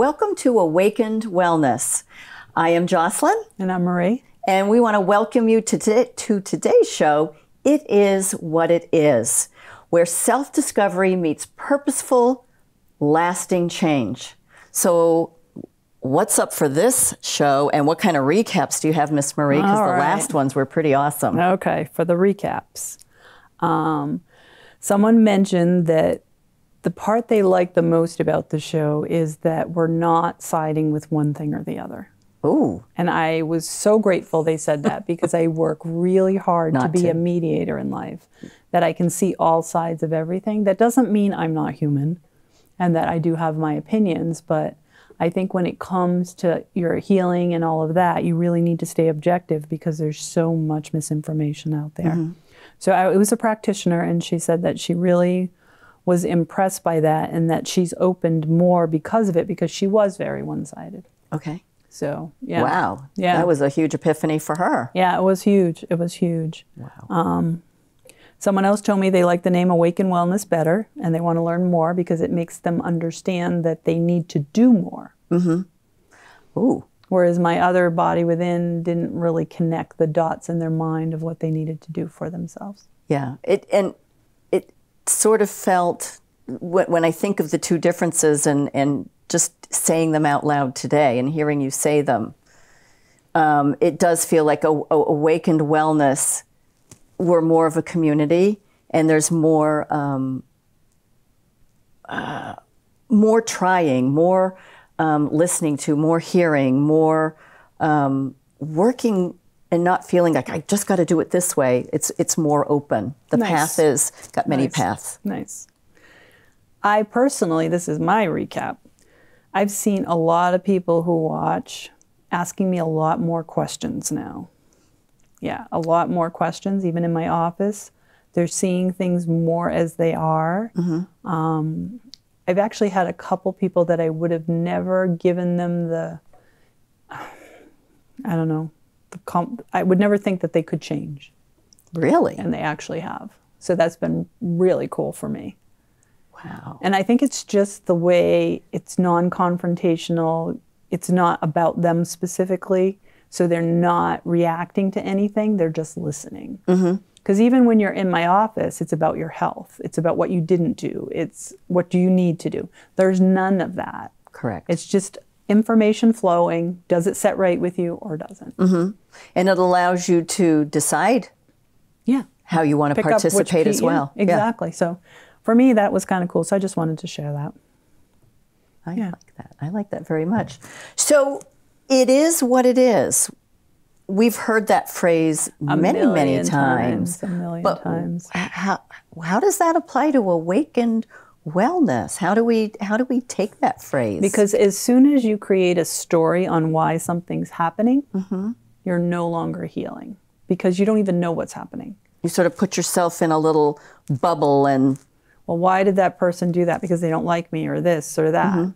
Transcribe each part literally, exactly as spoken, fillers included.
Welcome to Awakened Wellness. I am Jocelyn. And I'm Marie. And we want to welcome you to, t- to today's show, It Is What It Is, where self-discovery meets purposeful, lasting change. So what's up for this show and what kind of recaps do you have, Miss Marie? Because the last ones were pretty awesome. Okay, for the recaps. Um, someone mentioned that the part they like the most about the show is that we're not siding with one thing or the other. Ooh. And I was so grateful they said that because I work really hard to be to. a mediator in life, that I can see all sides of everything. That doesn't mean I'm not human and that I do have my opinions, but I think when it comes to your healing and all of that, you really need to stay objective because there's so much misinformation out there. Mm-hmm. So I, it was a practitioner and she said that she really was impressed by that and that she's opened more because of it because she was very one-sided. Okay. So, yeah. Wow. Yeah. That was a huge epiphany for her. Yeah, it was huge. It was huge. Wow. Um, someone else told me they like the name Awaken Wellness better and they want to learn more because it makes them understand that they need to do more. Mm-hmm. Ooh. Whereas my other Body Within didn't really connect the dots in their mind of what they needed to do for themselves. Yeah. It and it sort of felt, when I think of the two differences and, and just saying them out loud today and hearing you say them, um, it does feel like a, a Awakened Wellness, we're more of a community and there's more, um, uh, more trying, more Um, listening to, more hearing, more um, working and not feeling like I just got to do it this way. It's it's more open. The nice. path is, got many nice. paths. Nice. I personally, this is my recap, I've seen a lot of people who watch asking me a lot more questions now. Yeah, a lot more questions, even in my office. They're seeing things more as they are. Mm-hmm. Um, I've actually had a couple people that I would have never given them the, I don't know, the comp, I would never think that they could change. Really? And they actually have. So that's been really cool for me. Wow. And I think it's just the way it's non-confrontational. It's not about them specifically. So they're not reacting to anything. They're just listening. Mm-hmm. Because even when you're in my office, it's about your health. It's about what you didn't do. It's what do you need to do. There's none of that. Correct. It's just information flowing. Does it set right with you or doesn't? Mm-hmm. And it allows you to decide yeah. how you want to participate as well. Yeah, exactly. Yeah. So for me, that was kind of cool. So I just wanted to share that. I yeah. like that. I like that very much. So it is what it is. We've heard that phrase a many, many times. times. A million but times. How how does that apply to Awakened Wellness? How do we how do we take that phrase? Because as soon as you create a story on why something's happening, mm-hmm. you're no longer healing because you don't even know what's happening. You sort of put yourself in a little bubble and well, why did that person do that? Because they don't like me or this or that. Mm-hmm.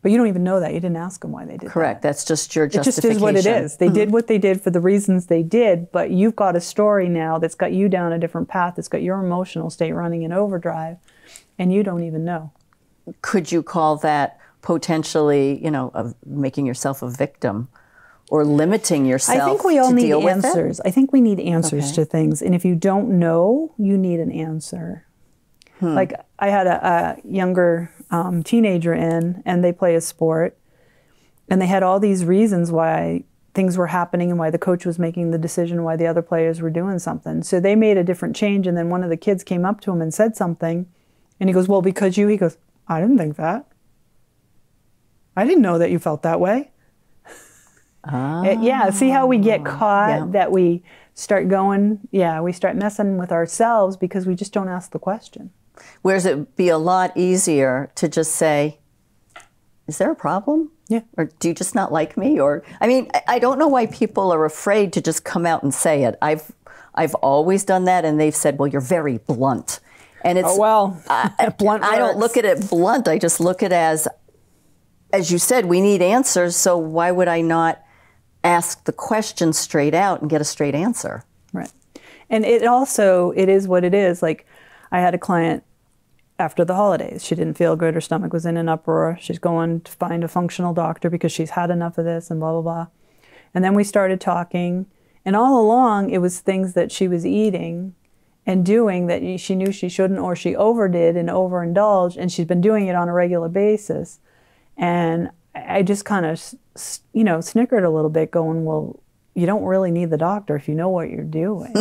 But you don't even know that. You didn't ask them why they did Correct. That. That's just your justification. It just is what it is. They mm-hmm. did what they did for the reasons they did, but you've got a story now that's got you down a different path. That's got your emotional state running in overdrive, and you don't even know. Could you call that potentially, you know, of making yourself a victim or limiting yourself to deal with it? I think we all need answers. I think we need answers okay. to things. And if you don't know, you need an answer. Hmm. Like I had a, a younger um, teenager in and they play a sport and they had all these reasons why things were happening and why the coach was making the decision, why the other players were doing something. So they made a different change and then one of the kids came up to him and said something and he goes, well, because you, he goes, I didn't think that. I didn't know that you felt that way. Ah. It, yeah, see how we get caught yeah. that we start going, yeah, we start messing with ourselves because we just don't ask the question. Whereas it would be a lot easier to just say, is there a problem? Yeah. Or do you just not like me? Or, I mean, I, I don't know why people are afraid to just come out and say it. I've I've always done that and they've said, well, you're very blunt. And it's, oh, well, I, blunt I don't look at it blunt. I just look at it as, as you said, we need answers. So why would I not ask the question straight out and get a straight answer? Right. And it also, it is what it is. Like I had a client after the holidays. She didn't feel good. Her stomach was in an uproar. She's going to find a functional doctor because she's had enough of this and blah, blah, blah. And then we started talking. And all along, it was things that she was eating and doing that she knew she shouldn't, or she overdid and overindulged. And she's been doing it on a regular basis. And I just kind of, you know, snickered a little bit, going, well, you don't really need the doctor if you know what you're doing.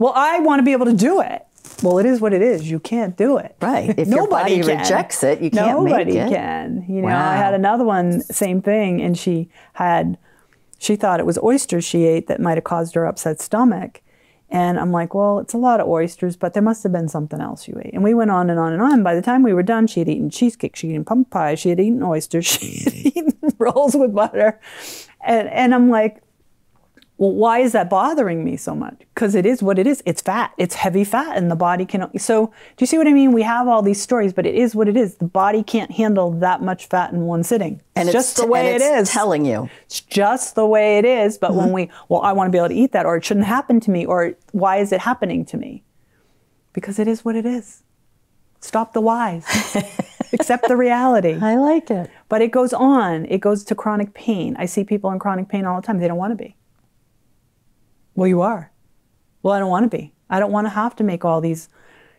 Well, I want to be able to do it. Well, it is what it is. You can't do it. Right. If Nobody your body can. rejects it, you can't Nobody make it. Nobody can. You know, wow. I had another one, same thing, and she had, she thought it was oysters she ate that might have caused her upset stomach. And I'm like, well, it's a lot of oysters, but there must have been something else you ate. And we went on and on and on. By the time we were done, she had eaten cheesecake, she had eaten pumpkin pie, she had eaten oysters, she had eaten rolls with butter. And, and I'm like, well, why is that bothering me so much? Because it is what it is. It's fat. It's heavy fat, and the body can... So do you see what I mean? We have all these stories, but it is what it is. The body can't handle that much fat in one sitting. And it's, it's just the way it is. telling you. It's just the way it is. But mm-hmm. when we, well, I want to be able to eat that, or it shouldn't happen to me, or why is it happening to me? Because it is what it is. Stop the whys. Accept the reality. I like it. But it goes on. It goes to chronic pain. I see people in chronic pain all the time. They don't want to be. Well, you are. Well, I don't want to be. I don't want to have to make all these,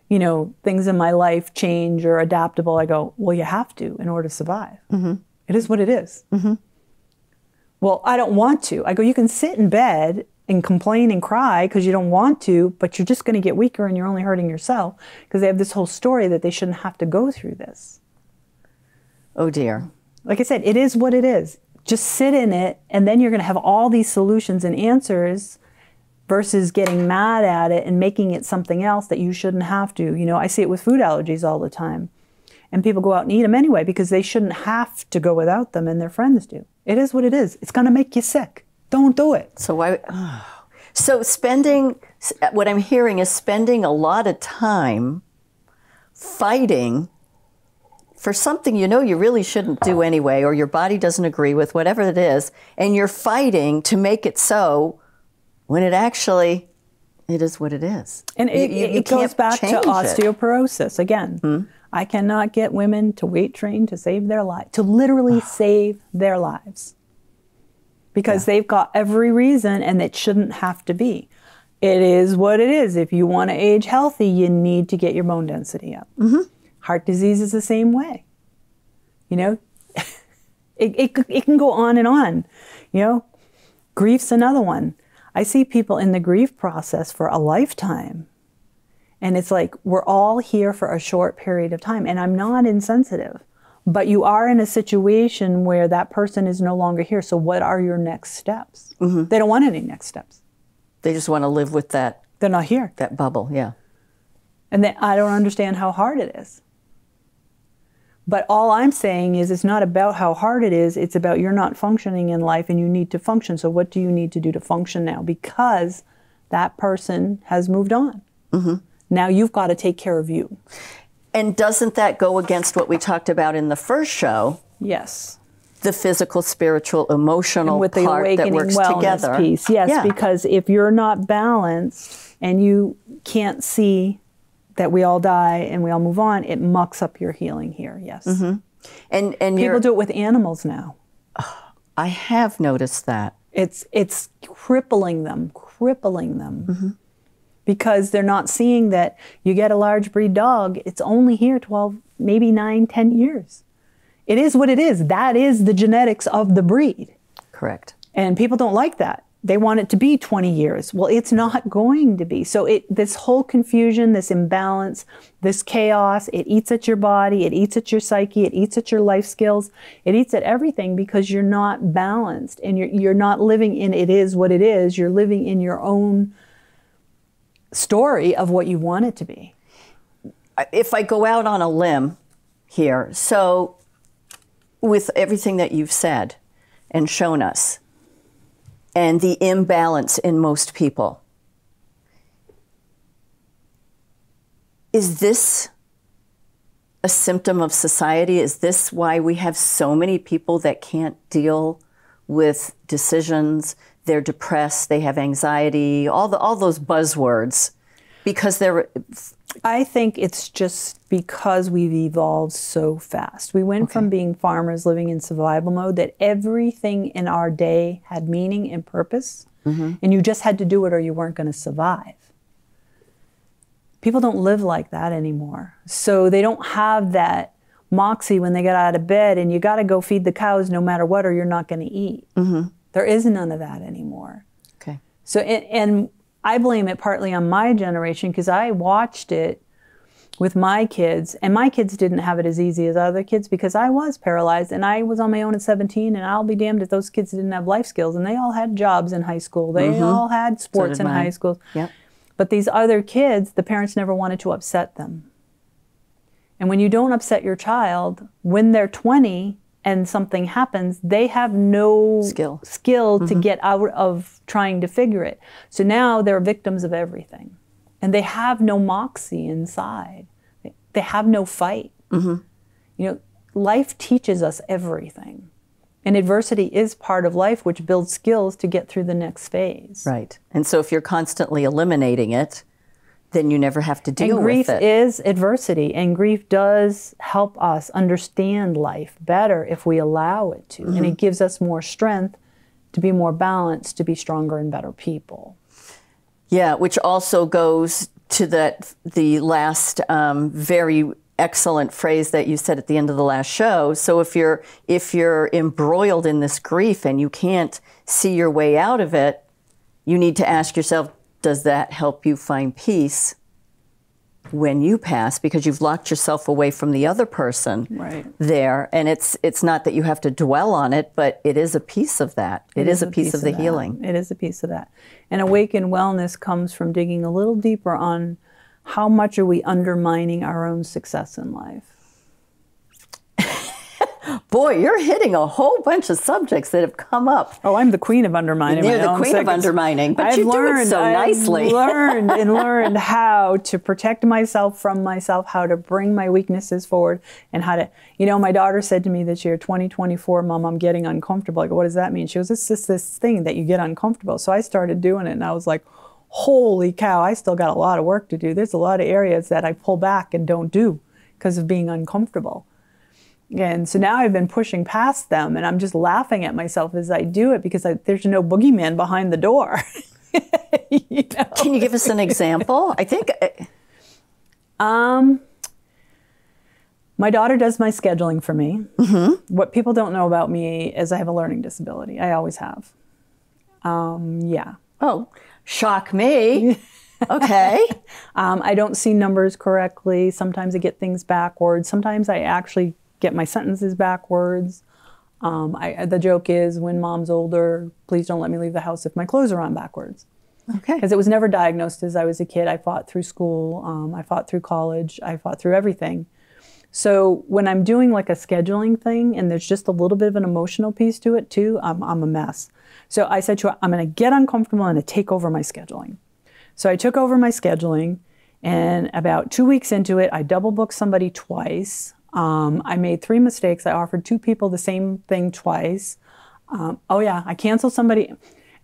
you know, things in my life change or adaptable. I go, well, you have to in order to survive. Mm-hmm. It is what it is. Mm-hmm. Well, I don't want to. I go, you can sit in bed and complain and cry because you don't want to, but you're just going to get weaker and you're only hurting yourself, because they have this whole story that they shouldn't have to go through this. Oh, dear. Like I said, it is what it is. Just sit in it, and then you're going to have all these solutions and answers, versus getting mad at it and making it something else that you shouldn't have to. You know, I see it with food allergies all the time. And people go out and eat them anyway because they shouldn't have to go without them, and their friends do. It is what it is. It's going to make you sick. Don't do it. So why? Oh. So spending, what I'm hearing is spending a lot of time fighting for something you know you really shouldn't do anyway, or your body doesn't agree with, whatever it is, and you're fighting to make it so, when it actually, it is what it is. And it, you, you, you it goes back to osteoporosis it. again. Hmm? I cannot get women to weight train to save their lives, to literally save their lives. Because yeah. they've got every reason, and it shouldn't have to be. It is what it is. If you want to age healthy, you need to get your bone density up. Mm-hmm. Heart disease is the same way. You know, it, it, it can go on and on. You know, grief's another one. I see people in the grief process for a lifetime, and it's like, we're all here for a short period of time, and I'm not insensitive, but you are in a situation where that person is no longer here, so what are your next steps? Mm-hmm. They don't want any next steps. They just want to live with that. They're not here. That bubble, yeah. And they, I don't understand how hard it is. But all I'm saying is, it's not about how hard it is, it's about you're not functioning in life and you need to function. So what do you need to do to function now? Because that person has moved on. Mm-hmm. Now you've got to take care of you. And doesn't that go against what we talked about in the first show? Yes. The physical, spiritual, emotional with the part that works together. Piece. Yes, yeah. Because if you're not balanced and you can't see that we all die and we all move on, it mucks up your healing here, yes. Mm-hmm. And and people do it with animals now. I have noticed that. It's, it's crippling them, crippling them. Mm-hmm. Because they're not seeing that you get a large breed dog, it's only here twelve, maybe nine, ten years. It is what it is. That is the genetics of the breed. Correct. And people don't like that. They want it to be twenty years. Well, it's not going to be. So it, this whole confusion, this imbalance, this chaos, it eats at your body, it eats at your psyche, it eats at your life skills, it eats at everything, because you're not balanced and you're, you're not living in it is what it is. You're living in your own story of what you want it to be. If I go out on a limb here, so with everything that you've said and shown us, and the imbalance in most people. Is this a symptom of society? Is this why we have so many people that can't deal with decisions? They're depressed, they have anxiety, all the all those buzzwords, because they're I think it's just because we've evolved so fast. We went okay. from being farmers living in survival mode that everything in our day had meaning and purpose, mm-hmm. and you just had to do it or you weren't going to survive. People don't live like that anymore. So they don't have that moxie when they get out of bed and you got to go feed the cows no matter what or you're not going to eat. Mm-hmm. There is none of that anymore. Okay. So, and, and I blame it partly on my generation because I watched it with my kids, and my kids didn't have it as easy as other kids because I was paralyzed and I was on my own at seventeen, and I'll be damned if those kids didn't have life skills, and they all had jobs in high school. They mm-hmm. all had sports so in mine. high school. Yep. But these other kids, the parents never wanted to upset them. And when you don't upset your child, when they're twenty and something happens, they have no skill, skill mm-hmm. to get out of trying to figure it. So now they're victims of everything. And they have no moxie inside. They, they have no fight. Mm-hmm. You know, life teaches us everything. And adversity is part of life, which builds skills to get through the next phase. Right. And so if you're constantly eliminating it, then you never have to deal with it. And grief is adversity, and grief does help us understand life better if we allow it to. Mm-hmm. And it gives us more strength to be more balanced, to be stronger and better people. Yeah, which also goes to that the last um, very excellent phrase that you said at the end of the last show. So if you're if you're embroiled in this grief and you can't see your way out of it, you need to ask yourself, does that help you find peace when you pass? Because you've locked yourself away from the other person right. there. And it's it's not that you have to dwell on it, but it is a piece of that. It, it is, is a piece, piece of, of the that. healing. It is a piece of that. And awakened wellness comes from digging a little deeper on how much are we undermining our own success in life? Boy, you're hitting a whole bunch of subjects that have come up. Oh, I'm the queen of undermining. You're the queen of undermining, but you do it so nicely. I've learned and learned how to protect myself from myself, how to bring my weaknesses forward, and how to, you know, my daughter said to me this year, twenty twenty-four, Mom, I'm getting uncomfortable. I go, what does that mean? She goes, it's just this thing that you get uncomfortable. So I started doing it, and I was like, holy cow, I still got a lot of work to do. There's a lot of areas that I pull back and don't do because of being uncomfortable. And so now I've been pushing past them, and I'm just laughing at myself as I do it because I, there's no boogeyman behind the door. You know? Can you give us an example? I think... Um, my daughter does my scheduling for me. Mm-hmm. What people don't know about me is I have a learning disability. I always have. Um, yeah. Oh, shock me. Okay. um, I don't see numbers correctly. Sometimes I get things backwards. Sometimes I actually... get my sentences backwards. Um, I, the joke is, when Mom's older, please don't let me leave the house if my clothes are on backwards. Okay. Because it was never diagnosed as I was a kid. I fought through school. Um, I fought through college. I fought through everything. So when I'm doing like a scheduling thing, and there's just a little bit of an emotional piece to it too, I'm, I'm a mess. So I said to her, I'm going to get uncomfortable and I'm going to take over my scheduling. So I took over my scheduling, and about two weeks into it, I double booked somebody twice. Um, I made three mistakes. I offered two people the same thing twice. Um, oh yeah, I canceled somebody,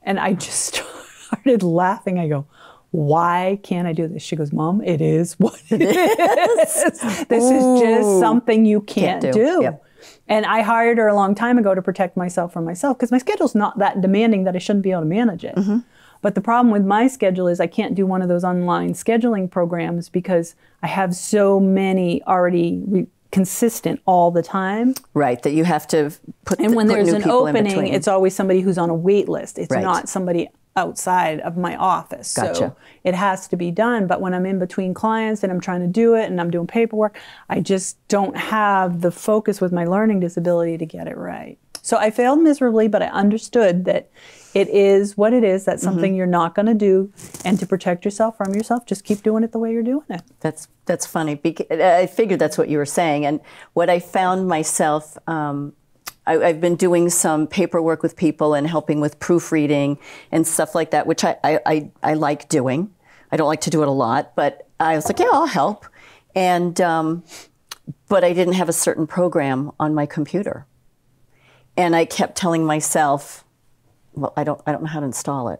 and I just started laughing. I go, why can't I do this? She goes, Mom, it is what it is. This Ooh. is just something you can't, can't do. do. Yep. And I hired her a long time ago to protect myself from myself because my schedule's not that demanding that I shouldn't be able to manage it. Mm-hmm. But the problem with my schedule is I can't do one of those online scheduling programs because I have so many already re consistent all the time. Right, that you have to put And the, when put there's an opening, it's always somebody who's on a wait list. It's right. not somebody outside of my office. Gotcha. So it has to be done. But when I'm in between clients and I'm trying to do it and I'm doing paperwork, I just don't have the focus with my learning disability to get it right. So I failed miserably, but I understood that it is what it is. That's something mm-hmm. you're not going to do. And to protect yourself from yourself, just keep doing it the way you're doing it. That's that's funny. I figured that's what you were saying. And what I found myself, um, I, I've been doing some paperwork with people and helping with proofreading and stuff like that, which I, I, I, I like doing. I don't like to do it a lot, but I was like, yeah, I'll help. And um, but I didn't have a certain program on my computer. And I kept telling myself, well, I don't, I don't know how to install it.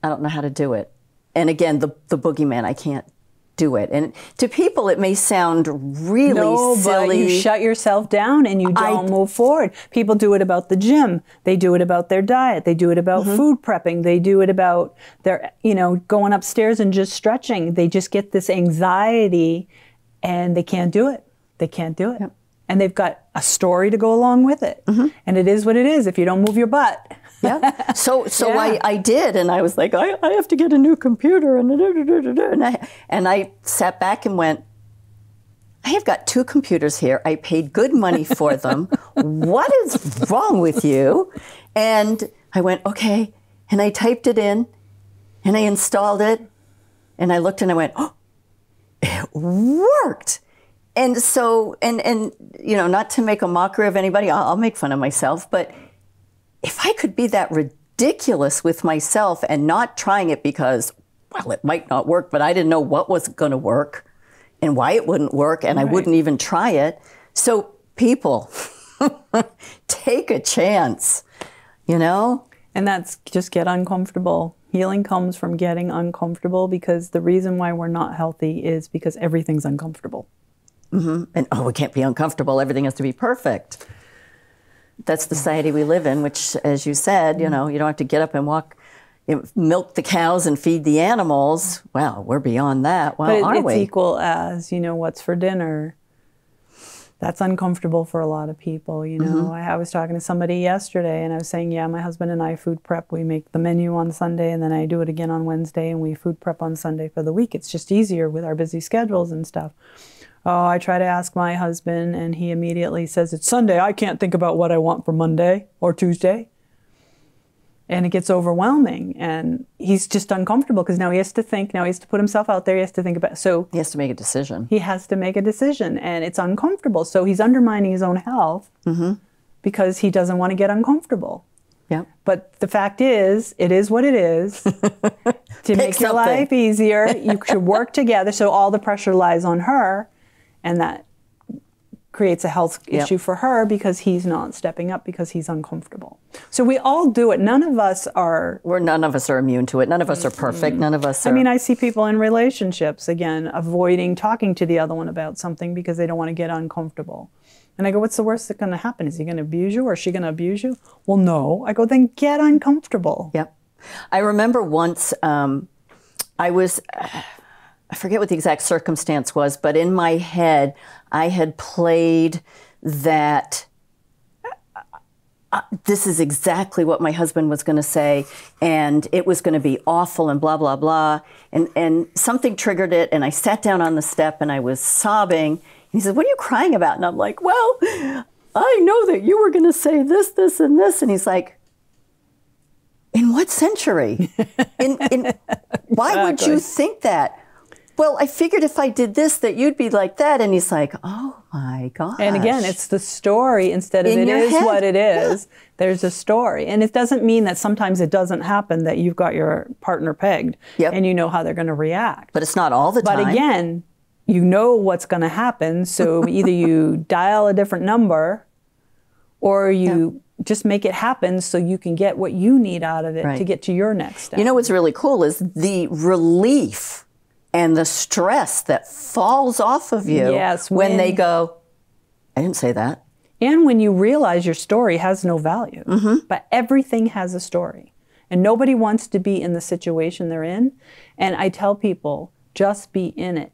I don't know how to do it. And again, the, the boogeyman, I can't do it. And to people, it may sound really no, silly. But you shut yourself down and you don't I, move forward. People do it about the gym. They do it about their diet. They do it about mm-hmm. food prepping. They do it about their, you know, going upstairs and just stretching. They just get this anxiety and they can't do it. They can't do it. Yep. And they've got a story to go along with it. Mm-hmm. And it is what it is if you don't move your butt. Yeah. So so yeah. I, I did, and I was like, I, I have to get a new computer, and da, da, da, da, da, and I and I sat back and went, I have got two computers here. I paid good money for them. What is wrong with you? And I went, okay. And I typed it in and I installed it. And I looked and I went, oh, it worked. And so and and you know, not to make a mockery of anybody, I'll, I'll make fun of myself, but if I could be that ridiculous with myself and not trying it because, well, it might not work, but I didn't know what was going to work and why it wouldn't work, and right. I wouldn't even try it. So people, take a chance, you know? And that's just get uncomfortable. Healing comes from getting uncomfortable, because the reason why we're not healthy is because everything's uncomfortable. Mm-hmm. And, oh, we can't be uncomfortable. Everything has to be perfect. That's the society we live in, which, as you said, you know, you don't have to get up and walk, you know, milk the cows and feed the animals. Wow, we're beyond that. Wow, well, are we? It's equal as, you know, what's for dinner. That's uncomfortable for a lot of people, you know. Mm-hmm. I, I was talking to somebody yesterday, and I was saying, yeah, my husband and I food prep. We make the menu on Sunday, and then I do it again on Wednesday, and we food prep on Sunday for the week. It's just easier with our busy schedules and stuff. Oh, I try to ask my husband, and he immediately says, it's Sunday. I can't think about what I want for Monday or Tuesday. And it gets overwhelming, and he's just uncomfortable because now he has to think. Now he has to put himself out there. He has to think about so he has to make a decision. He has to make a decision, and it's uncomfortable. So he's undermining his own health mm-hmm. because he doesn't want to get uncomfortable. Yep. But the fact is, it is what it is. To make your life easier, you should work together. So all the pressure lies on her. And that creates a health issue yep. for her because he's not stepping up because he's uncomfortable. So we all do it. None of us are... We're, none of us are immune to it. None of us are perfect. None of us are... I mean, I see people in relationships, again, avoiding talking to the other one about something because they don't want to get uncomfortable. And I go, what's the worst that's going to happen? Is he going to abuse you or is she going to abuse you? Well, no. I go, then get uncomfortable. Yep. I remember once um, I was... Uh, I forget what the exact circumstance was, but in my head, I had played that uh, this is exactly what my husband was going to say, and it was going to be awful and blah, blah, blah. And, and something triggered it, and I sat down on the step, and I was sobbing. And he said, what are you crying about? And I'm like, well, I know that you were going to say this, this, and this. And he's like, in what century? in, in, why exactly. would you think that? Well, I figured if I did this, that you'd be like that. And he's like, oh, my gosh. And again, it's the story instead of it is what it is. Yeah. There's a story. And it doesn't mean that sometimes it doesn't happen that you've got your partner pegged yep. and you know how they're going to react. But it's not all the time. But again, you know what's going to happen. So either you dial a different number or you... Yep. Just make it happen so you can get what you need out of it right. to get to your next step. You know what's really cool is the relief and the stress that falls off of you yes, when, when they go, I didn't say that. And when you realize your story has no value, mm-hmm. but everything has a story. And nobody wants to be in the situation they're in. And I tell people, just be in it.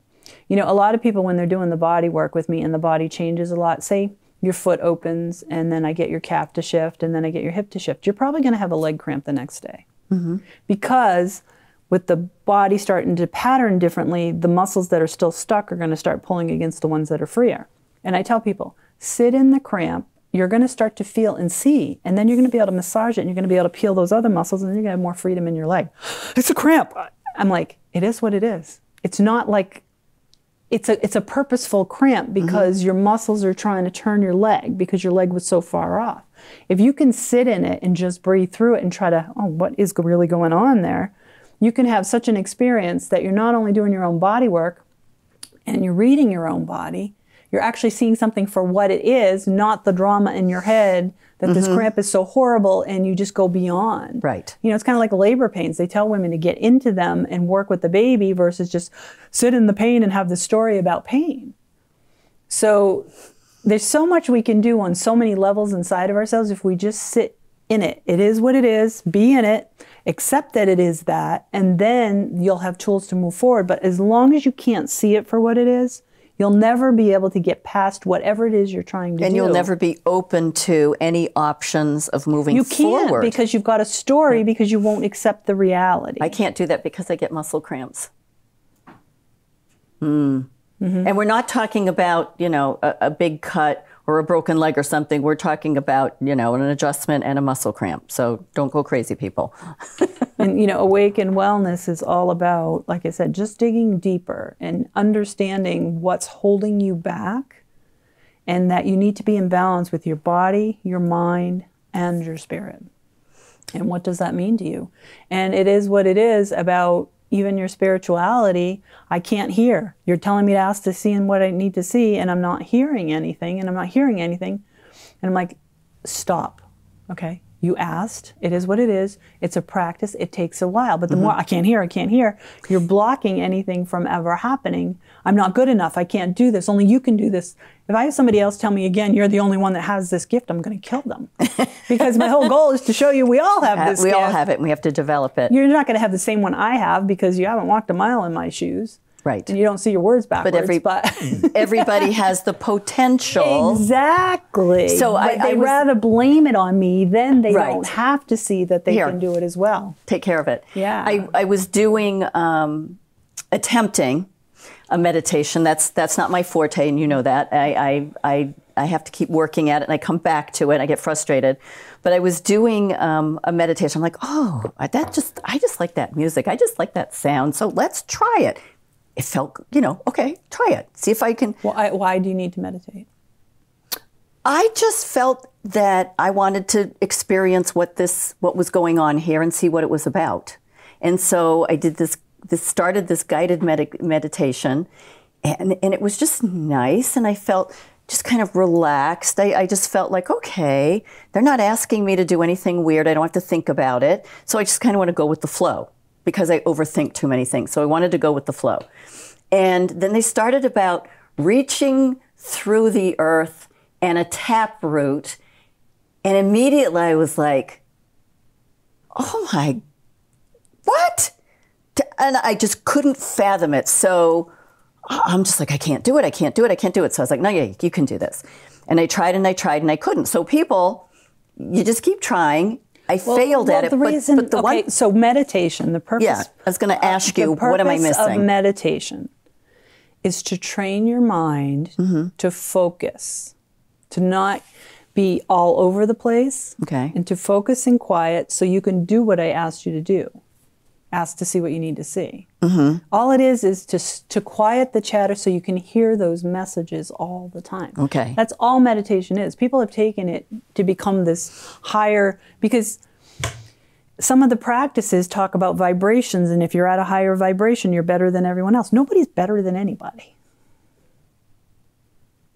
You know, a lot of people when they're doing the body work with me and the body changes a lot, say, your foot opens, and then I get your calf to shift, and then I get your hip to shift. You're probably going to have a leg cramp the next day. Mm-hmm. Because with the body starting to pattern differently, the muscles that are still stuck are going to start pulling against the ones that are freer. And I tell people, sit in the cramp. You're going to start to feel and see, and then you're going to be able to massage it, and you're going to be able to peel those other muscles, and you're going to have more freedom in your leg. It's a cramp. I'm like, it is what it is. It's not like... It's a, it's a purposeful cramp because mm-hmm. your muscles are trying to turn your leg because your leg was so far off. If you can sit in it and just breathe through it and try to, oh, what is really going on there? You can have such an experience that you're not only doing your own body work and you're reading your own body, You're actually seeing something for what it is, not the drama in your head that mm-hmm. this cramp is so horrible, and you just go beyond. Right. You know, it's kind of like labor pains. They tell women to get into them and work with the baby versus just sit in the pain and have the story about pain. So there's so much we can do on so many levels inside of ourselves if we just sit in it. It is what it is, be in it, accept that it is that, and then you'll have tools to move forward. But as long as you can't see it for what it is, you'll never be able to get past whatever it is you're trying to and do. And you'll never be open to any options of moving forward. You can't, because you've got a story, because you won't accept the reality. I can't do that because I get muscle cramps. Mm. Mm-hmm. And we're not talking about, you know, a, a big cut or a broken leg or something. We're talking about, you know, an adjustment and a muscle cramp. So don't go crazy, people. And, you know, Awakened Wellness is all about, like I said, just digging deeper and understanding what's holding you back, and that you need to be in balance with your body, your mind, and your spirit. And what does that mean to you? And it is what it is about even your spirituality. I can't hear. You're telling me to ask to see and what I need to see, and I'm not hearing anything, and I'm not hearing anything. And I'm like, stop, okay? You asked, it is what it is. It's a practice, it takes a while. But the mm-hmm. more I can't hear, I can't hear, you're blocking anything from ever happening. I'm not good enough, I can't do this, only you can do this. If I have somebody else tell me again, you're the only one that has this gift, I'm gonna kill them. Because my whole goal is to show you we all have this we gift. We all have it, and we have to develop it. You're not gonna have the same one I have because you haven't walked a mile in my shoes. Right. And you don't see your words backwards. But, every, but everybody has the potential. Exactly. So I, they I was, rather blame it on me, then they right. don't have to see that they Here, can do it as well. Take care of it. Yeah. I, I was doing, um, attempting a meditation. That's, that's not my forte, and you know that. I, I, I, I have to keep working at it, and I come back to it, I get frustrated. But I was doing um, a meditation. I'm like, oh, that just, I just like that music. I just like that sound. So let's try it. It felt, you know, okay, try it. See if I can. Well, I, why do you need to meditate? I just felt that I wanted to experience what this, what was going on here and see what it was about. And so I did this, this started this guided med meditation and, and it was just nice. And I felt just kind of relaxed. I, I just felt like, okay, they're not asking me to do anything weird. I don't have to think about it. So I just kind of want to go with the flow, because I overthink too many things. So I wanted to go with the flow. And then they started about reaching through the earth and a tap root. And immediately I was like, oh my, what? And I just couldn't fathom it. So I'm just like, I can't do it. I can't do it. I can't do it. So I was like, no, yeah, you can do this. And I tried and I tried and I couldn't. So people, you just keep trying. I well, failed well, at it, the reason, but, but the okay, one... So meditation, the purpose... Yeah, I was going to ask you, what am I missing? The purpose of meditation is to train your mind mm-hmm. to focus, to not be all over the place, okay. and to focus in quiet so you can do what I asked you to do. Ask to see what you need to see. Mm-hmm. All it is is to, to quiet the chatter so you can hear those messages all the time. Okay. That's all meditation is. People have taken it to become this higher, because some of the practices talk about vibrations, and if you're at a higher vibration, you're better than everyone else. Nobody's better than anybody.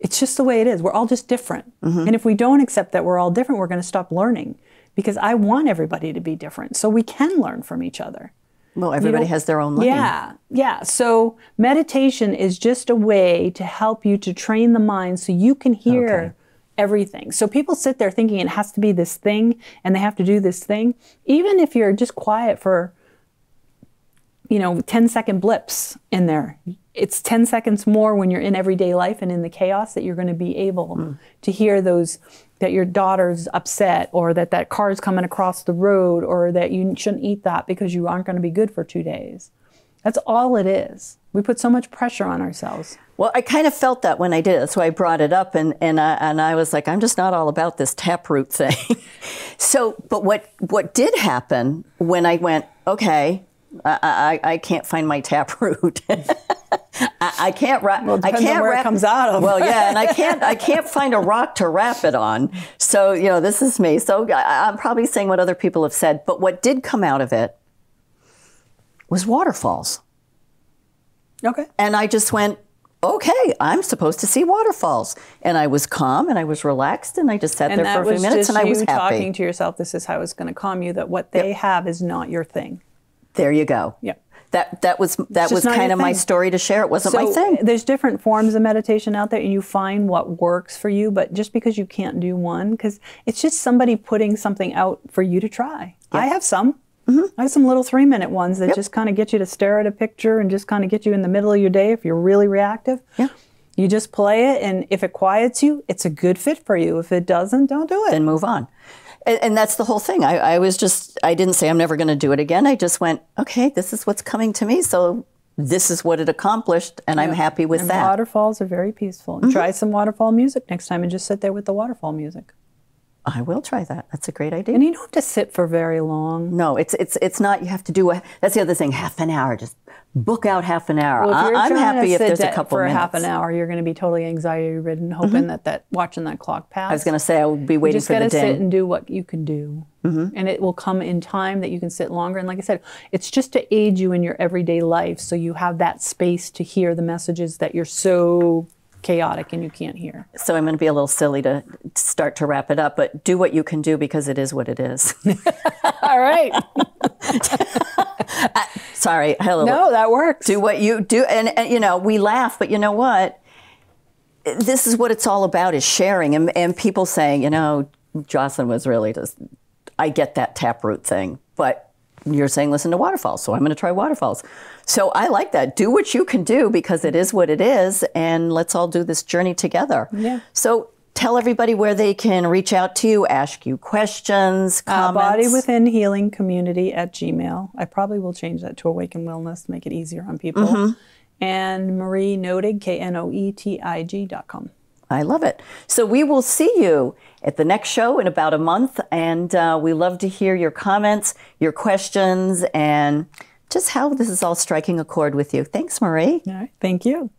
It's just the way it is. We're all just different. Mm-hmm. And if we don't accept that we're all different, we're going to stop learning, because I want everybody to be different so we can learn from each other. Well, everybody has their own learning. Yeah, yeah. So meditation is just a way to help you to train the mind so you can hear okay. everything. So people sit there thinking it has to be this thing and they have to do this thing. Even if you're just quiet for, you know, ten second blips in there, it's ten seconds more when you're in everyday life and in the chaos that you're going to be able mm. to hear those, that your daughter's upset, or that that car's coming across the road, or that you shouldn't eat that because you aren't going to be good for two days. That's all it is. We put so much pressure on ourselves. Well, I kind of felt that when I did it, so I brought it up, and and I, and I was like, I'm just not all about this taproot thing. So, but what what did happen when I went, okay, I I, I can't find my taproot. I, I can't wrap. Well, I can't where wrap, it comes out of. Well, yeah, and I can't. I can't find a rock to wrap it on. So you know, this is me. So I, I'm probably saying what other people have said. But what did come out of it was waterfalls. Okay. And I just went, okay, I'm supposed to see waterfalls. And I was calm and I was relaxed and I just sat and there for a few minutes and I was happy. And that was just you talking to yourself, this is how it's going to calm you, that what they yep. have is not your thing. There you go. Yep. That, that was, that was kind of my story to share. It wasn't so, my thing. There's different forms of meditation out there and you find what works for you, but just because you can't do one, because it's just somebody putting something out for you to try. Yep. I have some. Mm-hmm. I have some little three minute ones that yep. just kind of get you to stare at a picture and just kind of get you in the middle of your day if you're really reactive. Yeah. You just play it, and if it quiets you, it's a good fit for you. If it doesn't, don't do it. Then move on. And, and that's the whole thing. I, I was just, I didn't say I'm never going to do it again. I just went, okay, this is what's coming to me. So this is what it accomplished, and yeah. I'm happy with and that. Waterfalls are very peaceful. Mm-hmm. Try some waterfall music next time and just sit there with the waterfall music. I will try that. That's a great idea. And you don't have to sit for very long. No, it's it's it's not. You have to do a. That's the other thing. Half an hour. Just book out half an hour. Well, if you're I'm happy if there's a couple for minutes. For half an hour, you're going to be totally anxiety-ridden, hoping mm-hmm. that that watching that clock pass. I was going to say I will be waiting for the day. You just got to sit and do what you can do, mm-hmm. and it will come in time that you can sit longer. And like I said, it's just to aid you in your everyday life, so you have that space to hear the messages that you're so chaotic and you can't hear. So I'm going to be a little silly to start to wrap it up, but do what you can do because it is what it is. All right. I, sorry. Hello. No, that works. Do what you do. And, and, you know, we laugh, but you know what? This is what it's all about, is sharing, and, and people saying, you know, Jocelyn was really just, I get that taproot thing, but you're saying, listen to waterfalls. So I'm going to try waterfalls. So I like that. Do what you can do because it is what it is. And let's all do this journey together. Yeah. So tell everybody where they can reach out to you, ask you questions, comments. Uh, Body Within Healing Community at Gmail. I probably will change that to Awakened Wellness to make it easier on people. Mm-hmm. And Marie Knoetig, K N O E T I G dot com. I love it. So we will see you at the next show in about a month. And uh, we love to hear your comments, your questions, and just how this is all striking a chord with you. Thanks, Marie. All right. Thank you.